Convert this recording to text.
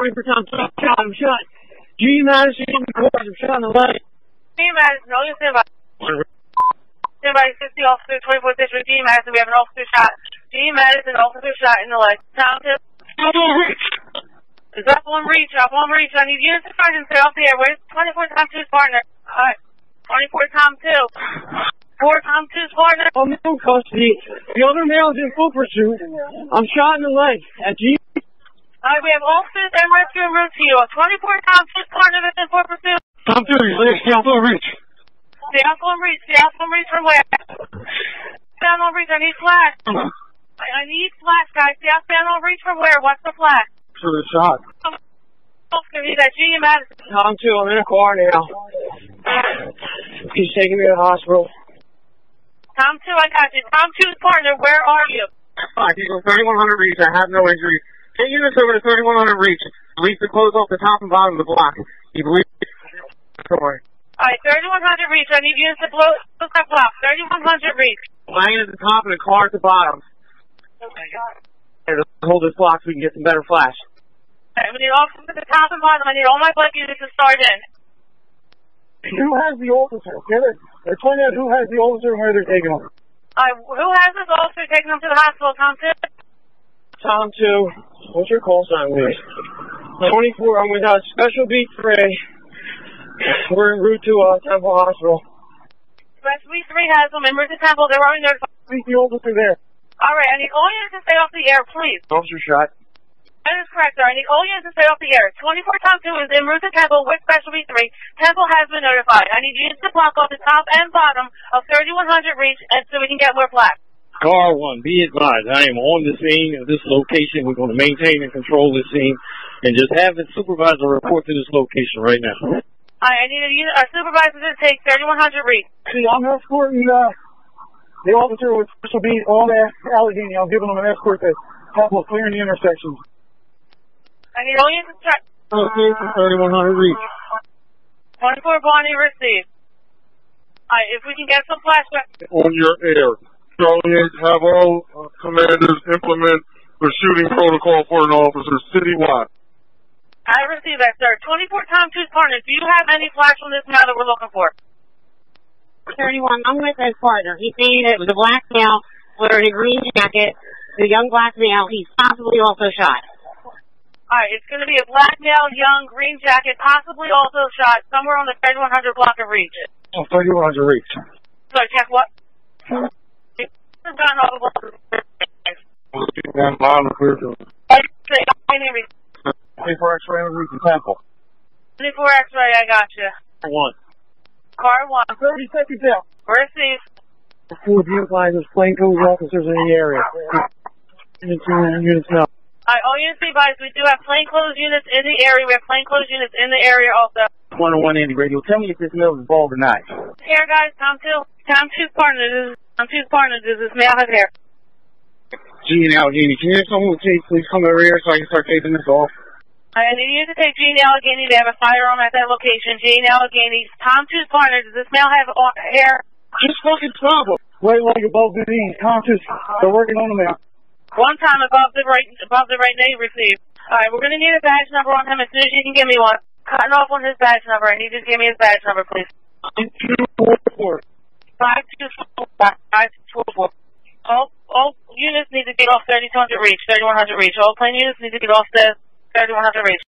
40% shot him shut. G minus him shut on the left. G minus, no, you stand by. Stand by 60 officer 24th with G minus, and we have an officer shot. G minus, an officer shot in the left. Township. It's up one reach, up one reach. I need units to find him, stay off the airways. 24 times 2's partner. Alright. 24 times 2. 4 times 2's partner. I'm in custody. The other male is in full pursuit. I'm shot in the leg at G. Alright, we have officers and rescue and route to you. 24 times 2's partner that's in full pursuit. Time 2, your legs, stay off one reach. Stay off one reach, stay off one reach from where? Stay off one reach, I need flash. I need flash, guys. Stay off one reach from where? What's the flash? For the shot. He's at G and Madison. Time 2, I'm in a car now. He's taking me to the hospital. Tom 2, I got you. Tom 2's partner, where are you? I can go 3100 reach. I have no injury. Take units over to 3100 reach. Leave the close off the top and bottom of the block. You believe it? Sorry. Alright, 3100 reach. I need units to blow that block. 3100 reach. Lion at the top and a car at the bottom. Oh my god. Hold this block so we can get some better flash. Alright, we need officers at the top and bottom. I need all my black units to start in. Who has the officer? They're pointing out who has the officer and where they're taking him. Who has this officer taking him to the hospital, Tom 2? Tom 2, what's your call sign, please? 24, I'm with Special B3. We're en route to Temple Hospital. Special B3 has them, and we're to Temple. They're already notified. Leave the officer there. Alright, I need all units to stay off the air, please. Officer shot. That is correct, sir. I need all units to stay off the air. 24 Tom 2 is en route to Temple with Special B3. Temple has been notified. I need units to block off the top and bottom of 3100 reach and so we can get more flash. Car 1, be advised. I am on the scene of this location. We're going to maintain and control this scene and just have the supervisor report to this location right now. I need a supervisor to take 3100 reach. See, I'm escorting the officer with Special B on that Allegheny. I'm giving him an escort to help him clear the intersection. I need all units to check. Okay, 3100 reach. 24 Bonnie received. Alright, if we can get some flashback. On your air. Charlie 8, have all commanders implement the shooting protocol for an officer citywide. I received that, sir. 24 Tom 2's partner, do you have any flash on this now that we're looking for? 31, I'm with his partner. He's saying it was a black male wearing a green jacket. The young black male, he's possibly also shot. Alright, it's going to be a black male, young, green jacket, possibly also shot somewhere on the 3100 block of reach. Oh, 3100 reach. Sorry, check what? X-ray, 24 X-ray, reach and Temple. 24 X-ray, I got you. Car 1. 30 seconds out. Receive. The two of you guys is plainclothes officers in the area. Units now. Alright, all units be advised, we do have plainclothes units in the area. We have plainclothes units in the area also. 101 Andy Radio, tell me if this male is bald or not. Here, guys, Tom 2's partner, does this male have hair? Gene Allegheny, can you have someone with Jade please come over here so I can start taping this off? I need you to take Gene Allegheny. They have a firearm at that location. Gene Allegheny, Tom 2's partner, does this male have hair? Just fucking trouble. Right like above the knee. Tom 2's, they're working on him now. One time above the right knee received. Alright, we're going to need a badge number on him as soon as you can give me one. Cutting off on his badge number. I need you to give me his badge number, please. 5244. 5244. All units need to get off 3100 reach. All plane units need to get off the 3100 reach.